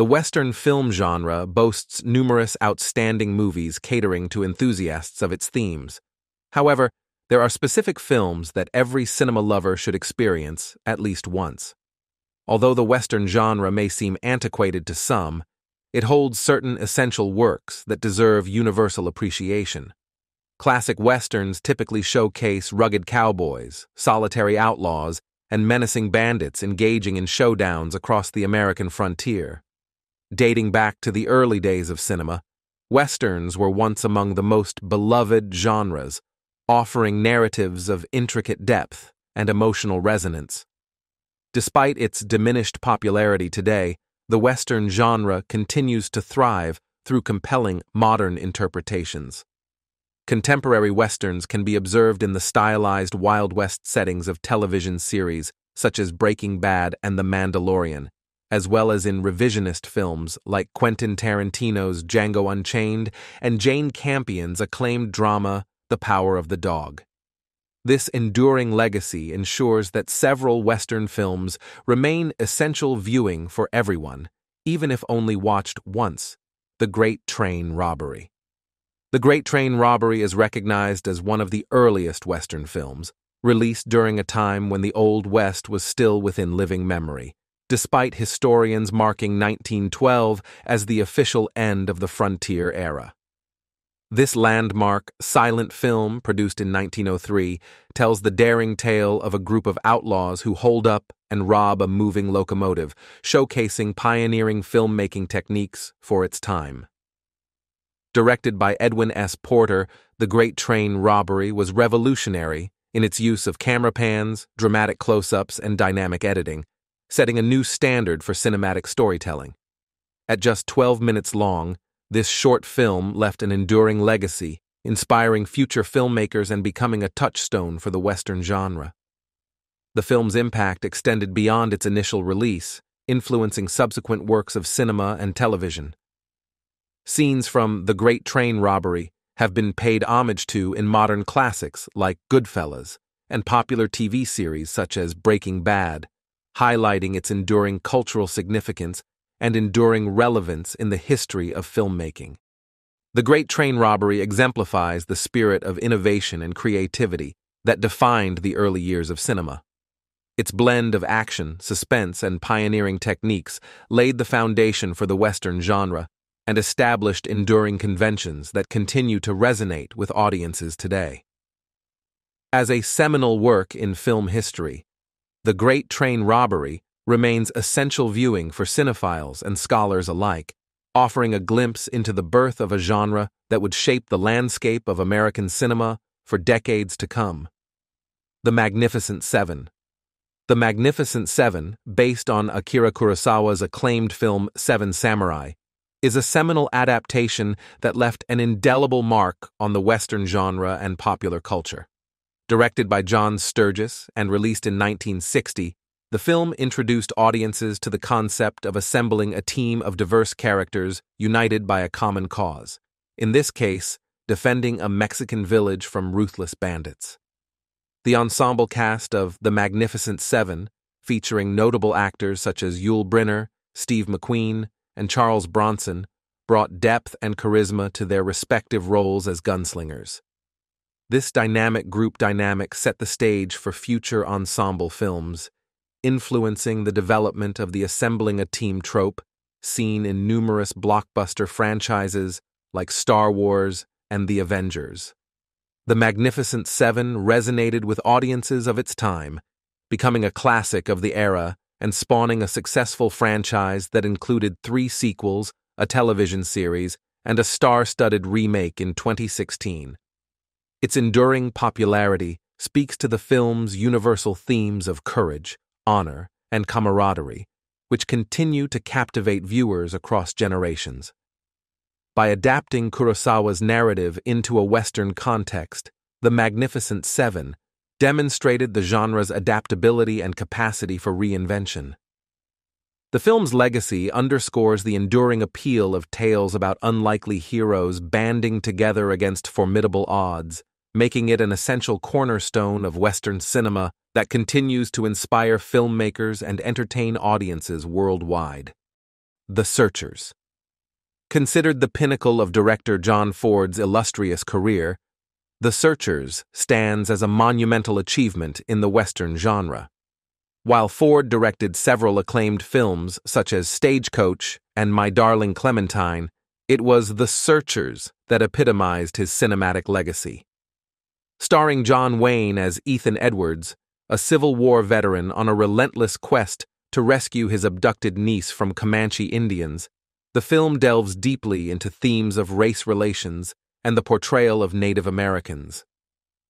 The Western film genre boasts numerous outstanding movies catering to enthusiasts of its themes. However, there are specific films that every cinema lover should experience at least once. Although the Western genre may seem antiquated to some, it holds certain essential works that deserve universal appreciation. Classic Westerns typically showcase rugged cowboys, solitary outlaws, and menacing bandits engaging in showdowns across the American frontier. Dating back to the early days of cinema, Westerns were once among the most beloved genres, offering narratives of intricate depth and emotional resonance. Despite its diminished popularity today, the Western genre continues to thrive through compelling modern interpretations. Contemporary Westerns can be observed in the stylized Wild West settings of television series such as Breaking Bad and The Mandalorian, as well as in revisionist films like Quentin Tarantino's Django Unchained and Jane Campion's acclaimed drama The Power of the Dog. This enduring legacy ensures that several Western films remain essential viewing for everyone, even if only watched once: The Great Train Robbery. The Great Train Robbery is recognized as one of the earliest Western films, released during a time when the Old West was still within living memory, despite historians marking 1912 as the official end of the frontier era. This landmark, silent film, produced in 1903, tells the daring tale of a group of outlaws who hold up and rob a moving locomotive, showcasing pioneering filmmaking techniques for its time. Directed by Edwin S. Porter, The Great Train Robbery was revolutionary in its use of camera pans, dramatic close-ups, and dynamic editing, setting a new standard for cinematic storytelling. At just 12 minutes long, this short film left an enduring legacy, inspiring future filmmakers and becoming a touchstone for the Western genre. The film's impact extended beyond its initial release, influencing subsequent works of cinema and television. Scenes from The Great Train Robbery have been paid homage to in modern classics like Goodfellas and popular TV series such as Breaking Bad, highlighting its enduring cultural significance and enduring relevance in the history of filmmaking. The Great Train Robbery exemplifies the spirit of innovation and creativity that defined the early years of cinema. Its blend of action, suspense, and pioneering techniques laid the foundation for the Western genre and established enduring conventions that continue to resonate with audiences today. As a seminal work in film history, The Great Train Robbery remains essential viewing for cinephiles and scholars alike, offering a glimpse into the birth of a genre that would shape the landscape of American cinema for decades to come. The Magnificent Seven. The Magnificent Seven, based on Akira Kurosawa's acclaimed film Seven Samurai, is a seminal adaptation that left an indelible mark on the Western genre and popular culture. Directed by John Sturgis and released in 1960, the film introduced audiences to the concept of assembling a team of diverse characters united by a common cause, in this case, defending a Mexican village from ruthless bandits. The ensemble cast of The Magnificent Seven, featuring notable actors such as Yul Brynner, Steve McQueen, and Charles Bronson, brought depth and charisma to their respective roles as gunslingers. This dynamic group dynamic set the stage for future ensemble films, influencing the development of the assembling a team trope seen in numerous blockbuster franchises like Star Wars and The Avengers. The Magnificent Seven resonated with audiences of its time, becoming a classic of the era and spawning a successful franchise that included 3 sequels, a television series, and a star-studded remake in 2016. Its enduring popularity speaks to the film's universal themes of courage, honor, and camaraderie, which continue to captivate viewers across generations. By adapting Kurosawa's narrative into a Western context, The Magnificent Seven demonstrated the genre's adaptability and capacity for reinvention. The film's legacy underscores the enduring appeal of tales about unlikely heroes banding together against formidable odds, making it an essential cornerstone of Western cinema that continues to inspire filmmakers and entertain audiences worldwide. The Searchers. Considered the pinnacle of director John Ford's illustrious career, The Searchers stands as a monumental achievement in the Western genre. While Ford directed several acclaimed films such as Stagecoach and My Darling Clementine, it was The Searchers that epitomized his cinematic legacy. Starring John Wayne as Ethan Edwards, a Civil War veteran on a relentless quest to rescue his abducted niece from Comanche Indians, the film delves deeply into themes of race relations and the portrayal of Native Americans.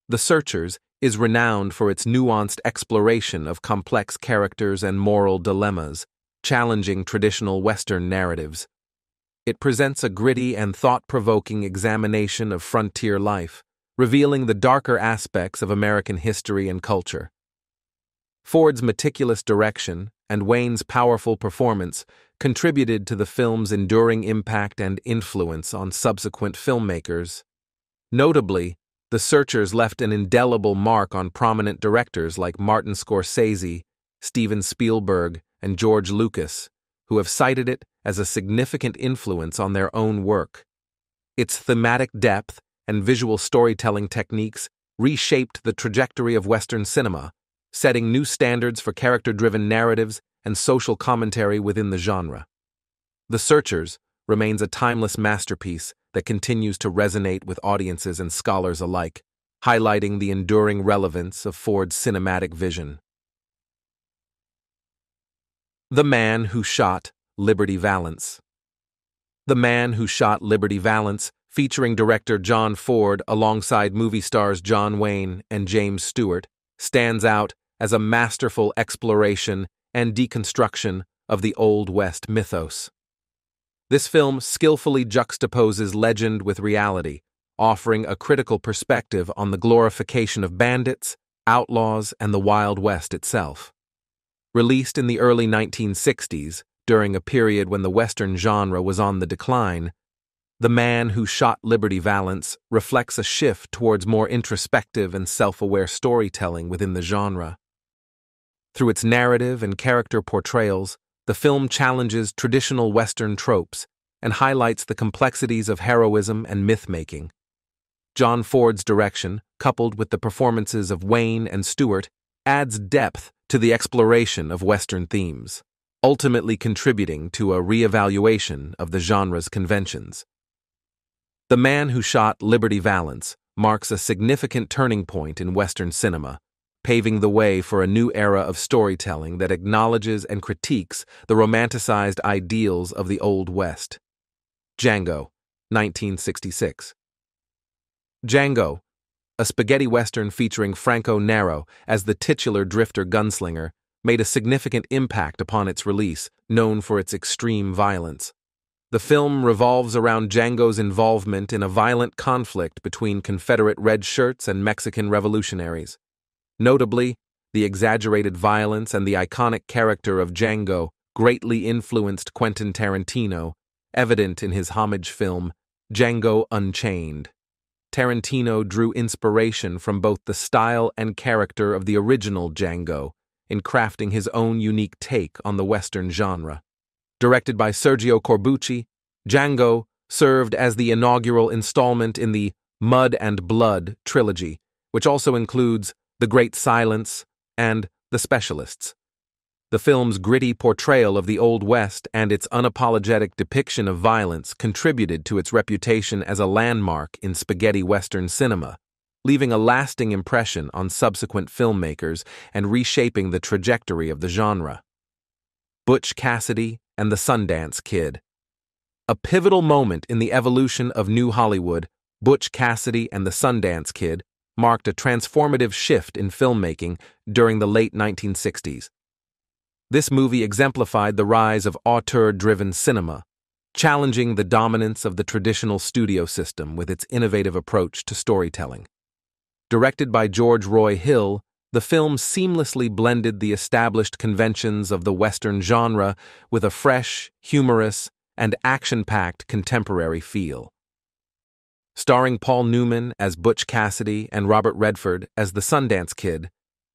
The Searchers is renowned for its nuanced exploration of complex characters and moral dilemmas, challenging traditional Western narratives. It presents a gritty and thought-provoking examination of frontier life, revealing the darker aspects of American history and culture. Ford's meticulous direction and Wayne's powerful performance contributed to the film's enduring impact and influence on subsequent filmmakers. Notably, The Searchers left an indelible mark on prominent directors like Martin Scorsese, Steven Spielberg, and George Lucas, who have cited it as a significant influence on their own work. Its thematic depth and visual storytelling techniques reshaped the trajectory of Western cinema, setting new standards for character-driven narratives and social commentary within the genre. The Searchers remains a timeless masterpiece that continues to resonate with audiences and scholars alike, highlighting the enduring relevance of Ford's cinematic vision. The Man Who Shot Liberty Valance. The Man Who Shot Liberty Valance, featuring director John Ford alongside movie stars John Wayne and James Stewart, stands out as a masterful exploration and deconstruction of the Old West mythos. This film skillfully juxtaposes legend with reality, offering a critical perspective on the glorification of bandits, outlaws, and the Wild West itself. Released in the early 1960s, during a period when the Western genre was on the decline, The Man Who Shot Liberty Valance reflects a shift towards more introspective and self-aware storytelling within the genre. Through its narrative and character portrayals, the film challenges traditional Western tropes and highlights the complexities of heroism and myth-making. John Ford's direction, coupled with the performances of Wayne and Stewart, adds depth to the exploration of Western themes, ultimately contributing to a reevaluation of the genre's conventions. The Man Who Shot Liberty Valance marks a significant turning point in Western cinema, paving the way for a new era of storytelling that acknowledges and critiques the romanticized ideals of the Old West. Django, 1966. Django, a spaghetti western featuring Franco Nero as the titular drifter gunslinger, made a significant impact upon its release, known for its extreme violence. The film revolves around Django's involvement in a violent conflict between Confederate red shirts and Mexican revolutionaries. Notably, the exaggerated violence and the iconic character of Django greatly influenced Quentin Tarantino, evident in his homage film, Django Unchained. Tarantino drew inspiration from both the style and character of the original Django in crafting his own unique take on the Western genre. Directed by Sergio Corbucci, Django served as the inaugural installment in the Mud and Blood trilogy, which also includes The Great Silence, and The Specialists. The film's gritty portrayal of the Old West and its unapologetic depiction of violence contributed to its reputation as a landmark in spaghetti Western cinema, leaving a lasting impression on subsequent filmmakers and reshaping the trajectory of the genre. Butch Cassidy and the Sundance Kid. A pivotal moment in the evolution of New Hollywood, Butch Cassidy and the Sundance Kid marked a transformative shift in filmmaking during the late 1960s. This movie exemplified the rise of auteur-driven cinema, challenging the dominance of the traditional studio system with its innovative approach to storytelling. Directed by George Roy Hill, the film seamlessly blended the established conventions of the Western genre with a fresh, humorous, and action-packed contemporary feel. Starring Paul Newman as Butch Cassidy and Robert Redford as the Sundance Kid,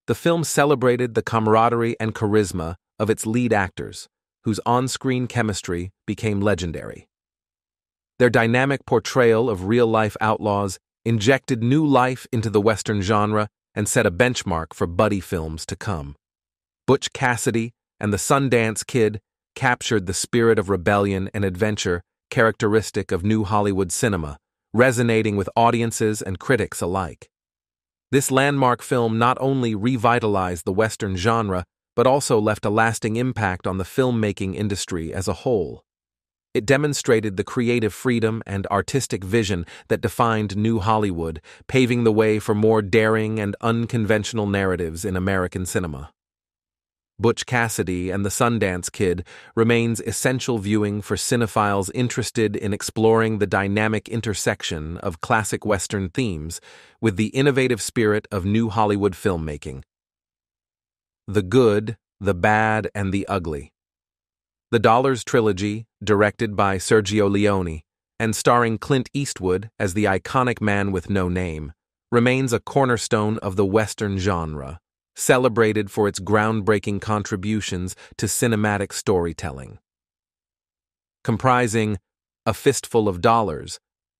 the film celebrated the camaraderie and charisma of its lead actors, whose on-screen chemistry became legendary. Their dynamic portrayal of real-life outlaws injected new life into the Western genre and set a benchmark for buddy films to come. Butch Cassidy and the Sundance Kid captured the spirit of rebellion and adventure characteristic of new Hollywood cinema, resonating with audiences and critics alike. This landmark film not only revitalized the Western genre, but also left a lasting impact on the filmmaking industry as a whole. It demonstrated the creative freedom and artistic vision that defined new Hollywood, paving the way for more daring and unconventional narratives in American cinema. Butch Cassidy and the Sundance Kid remains essential viewing for cinephiles interested in exploring the dynamic intersection of classic Western themes with the innovative spirit of new Hollywood filmmaking. The Good, the Bad, and the Ugly. The Dollars trilogy, directed by Sergio Leone and starring Clint Eastwood as the iconic man with no name, remains a cornerstone of the Western genre, celebrated for its groundbreaking contributions to cinematic storytelling. Comprising A Fistful of Dollars,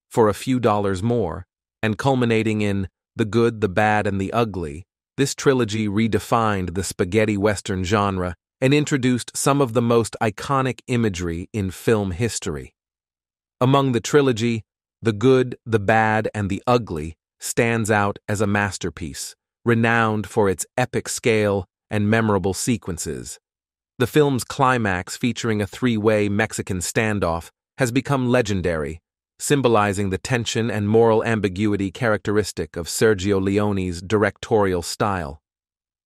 For a Few Dollars More, and culminating in The Good, the Bad, and the Ugly, this trilogy redefined the spaghetti Western genre and introduced some of the most iconic imagery in film history. Among the trilogy, The Good, the Bad, and the Ugly stands out as a masterpiece, renowned for its epic scale and memorable sequences. The film's climax, featuring a three-way Mexican standoff, has become legendary, symbolizing the tension and moral ambiguity characteristic of Sergio Leone's directorial style.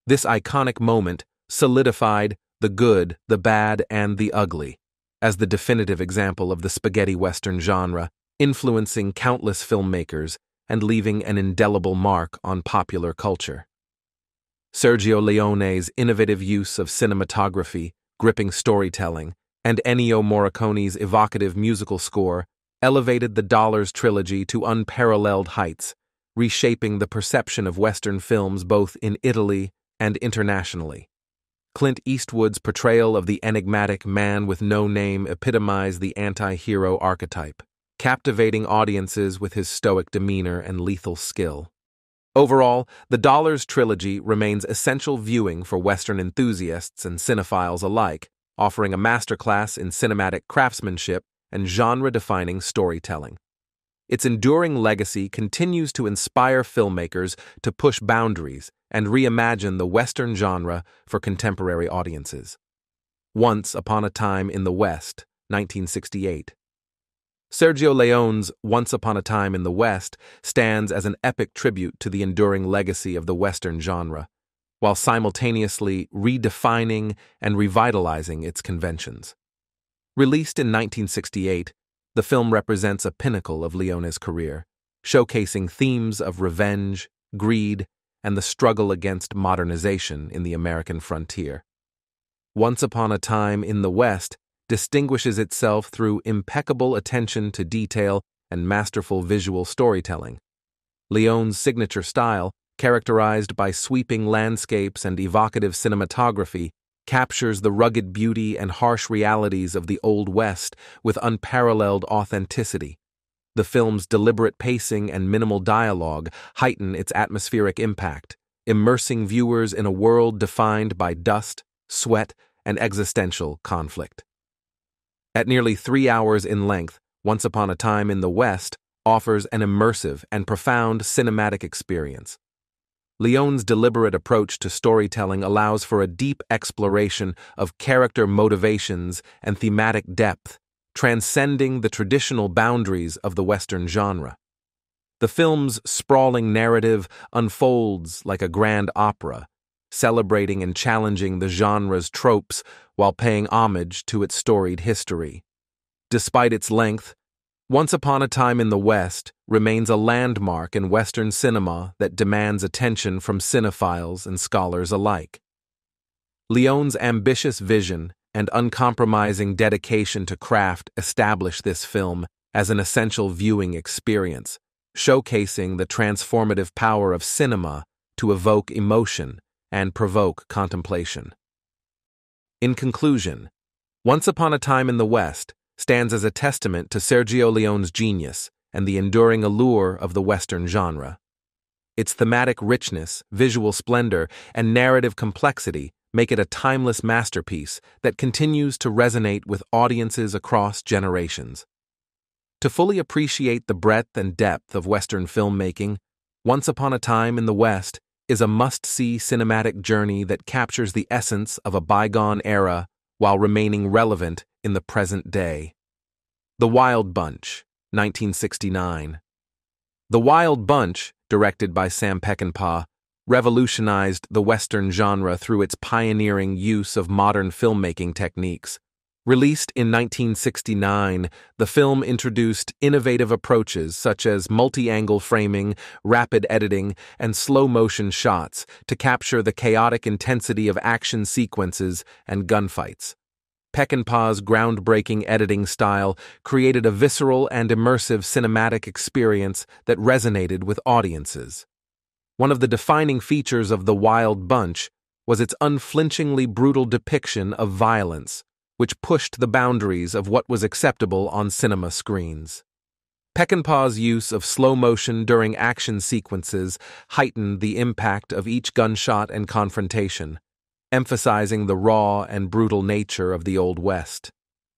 This iconic moment solidified The Good, the Bad, and the Ugly as the definitive example of the spaghetti Western genre, influencing countless filmmakers and leaving an indelible mark on popular culture. Sergio Leone's innovative use of cinematography, gripping storytelling, and Ennio Morricone's evocative musical score elevated the Dollars trilogy to unparalleled heights, reshaping the perception of Western films both in Italy and internationally. Clint Eastwood's portrayal of the enigmatic man with no name epitomized the anti-hero archetype, captivating audiences with his stoic demeanor and lethal skill. Overall, the Dollars trilogy remains essential viewing for Western enthusiasts and cinephiles alike, offering a masterclass in cinematic craftsmanship and genre-defining storytelling. Its enduring legacy continues to inspire filmmakers to push boundaries and reimagine the Western genre for contemporary audiences. Once Upon a Time in the West, 1968. Sergio Leone's Once Upon a Time in the West stands as an epic tribute to the enduring legacy of the Western genre, while simultaneously redefining and revitalizing its conventions. Released in 1968, the film represents a pinnacle of Leone's career, showcasing themes of revenge, greed, and the struggle against modernization in the American frontier. Once Upon a Time in the West distinguishes itself through impeccable attention to detail and masterful visual storytelling. Leone's signature style, characterized by sweeping landscapes and evocative cinematography, captures the rugged beauty and harsh realities of the Old West with unparalleled authenticity. The film's deliberate pacing and minimal dialogue heighten its atmospheric impact, immersing viewers in a world defined by dust, sweat, and existential conflict. At nearly 3 hours in length, Once Upon a Time in the West offers an immersive and profound cinematic experience. Leone's deliberate approach to storytelling allows for a deep exploration of character motivations and thematic depth, transcending the traditional boundaries of the Western genre. The film's sprawling narrative unfolds like a grand opera, celebrating and challenging the genre's tropes while paying homage to its storied history. Despite its length, Once Upon a Time in the West remains a landmark in Western cinema that demands attention from cinephiles and scholars alike. Leone's ambitious vision and uncompromising dedication to craft establish this film as an essential viewing experience, showcasing the transformative power of cinema to evoke emotion and provoke contemplation. In conclusion, Once Upon a Time in the West stands as a testament to Sergio Leone's genius and the enduring allure of the Western genre. Its thematic richness, visual splendor, and narrative complexity make it a timeless masterpiece that continues to resonate with audiences across generations. To fully appreciate the breadth and depth of Western filmmaking, Once Upon a Time in the West is a must-see cinematic journey that captures the essence of a bygone era while remaining relevant in the present day. The Wild Bunch, 1969. The Wild Bunch, directed by Sam Peckinpah, revolutionized the Western genre through its pioneering use of modern filmmaking techniques. Released in 1969, the film introduced innovative approaches such as multi-angle framing, rapid editing, and slow-motion shots to capture the chaotic intensity of action sequences and gunfights. Peckinpah's groundbreaking editing style created a visceral and immersive cinematic experience that resonated with audiences. One of the defining features of The Wild Bunch was its unflinchingly brutal depiction of violence, which pushed the boundaries of what was acceptable on cinema screens. Peckinpah's use of slow motion during action sequences heightened the impact of each gunshot and confrontation, emphasizing the raw and brutal nature of the Old West.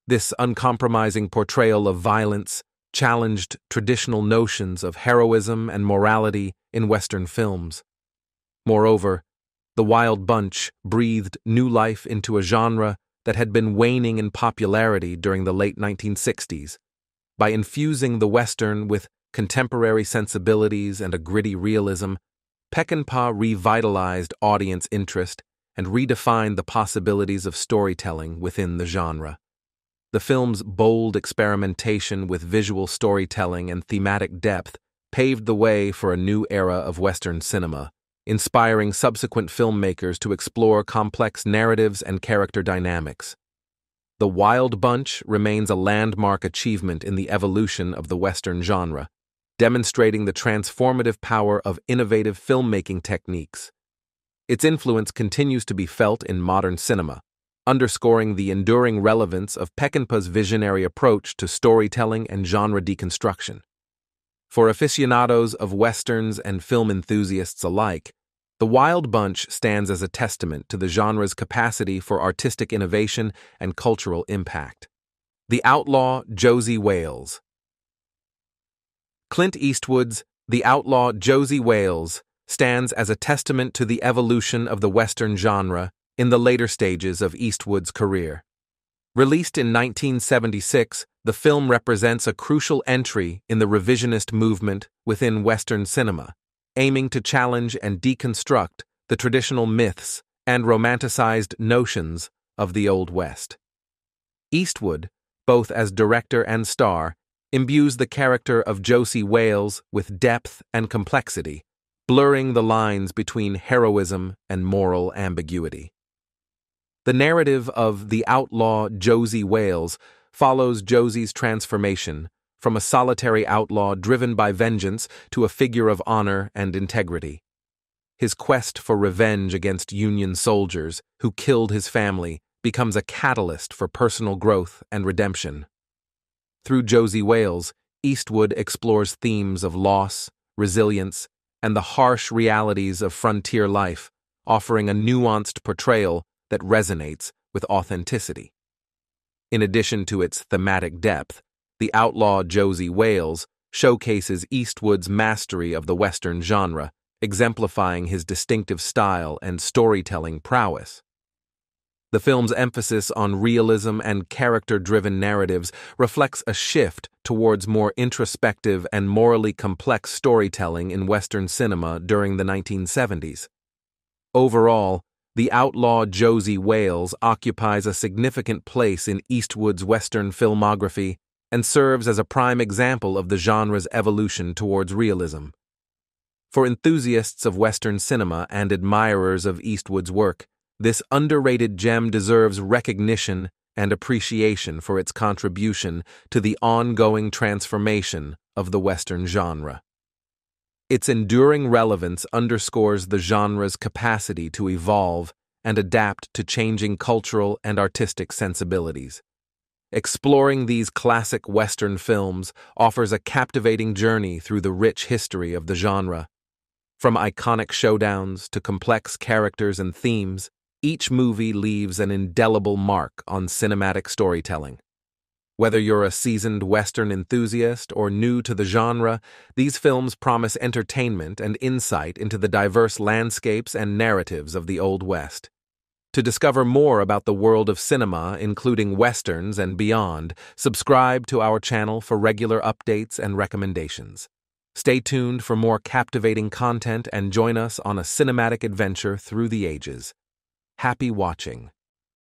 This uncompromising portrayal of violence challenged traditional notions of heroism and morality in Western films. Moreover, The Wild Bunch breathed new life into a genre that had been waning in popularity during the late 1960s. By infusing the Western with contemporary sensibilities and a gritty realism, Peckinpah revitalized audience interest and redefined the possibilities of storytelling within the genre. The film's bold experimentation with visual storytelling and thematic depth paved the way for a new era of Western cinema, inspiring subsequent filmmakers to explore complex narratives and character dynamics. The Wild Bunch remains a landmark achievement in the evolution of the Western genre, demonstrating the transformative power of innovative filmmaking techniques. Its influence continues to be felt in modern cinema, underscoring the enduring relevance of Peckinpah's visionary approach to storytelling and genre deconstruction. For aficionados of Westerns and film enthusiasts alike, The Wild Bunch stands as a testament to the genre's capacity for artistic innovation and cultural impact. The Outlaw Josie Wales. Clint Eastwood's The Outlaw Josie Wales stands as a testament to the evolution of the Western genre in the later stages of Eastwood's career. Released in 1976, the film represents a crucial entry in the revisionist movement within Western cinema, aiming to challenge and deconstruct the traditional myths and romanticized notions of the Old West. Eastwood, both as director and star, imbues the character of Josie Wales with depth and complexity, blurring the lines between heroism and moral ambiguity. The narrative of The Outlaw Josie Wales follows Josie's transformation from a solitary outlaw driven by vengeance to a figure of honor and integrity. His quest for revenge against Union soldiers who killed his family becomes a catalyst for personal growth and redemption. Through Josie Wales, Eastwood explores themes of loss, resilience, and the harsh realities of frontier life, offering a nuanced portrayal that resonates with authenticity. In addition to its thematic depth, The Outlaw Josie Wales showcases Eastwood's mastery of the Western genre, exemplifying his distinctive style and storytelling prowess. The film's emphasis on realism and character-driven narratives reflects a shift towards more introspective and morally complex storytelling in Western cinema during the 1970s. Overall, The Outlaw Josie Wales occupies a significant place in Eastwood's Western filmography and serves as a prime example of the genre's evolution towards realism. For enthusiasts of Western cinema and admirers of Eastwood's work, this underrated gem deserves recognition and appreciation for its contribution to the ongoing transformation of the Western genre. Its enduring relevance underscores the genre's capacity to evolve and adapt to changing cultural and artistic sensibilities. Exploring these classic Western films offers a captivating journey through the rich history of the genre. From iconic showdowns to complex characters and themes, each movie leaves an indelible mark on cinematic storytelling. Whether you're a seasoned Western enthusiast or new to the genre, these films promise entertainment and insight into the diverse landscapes and narratives of the Old West. To discover more about the world of cinema, including Westerns and beyond, subscribe to our channel for regular updates and recommendations. Stay tuned for more captivating content and join us on a cinematic adventure through the ages. Happy watching!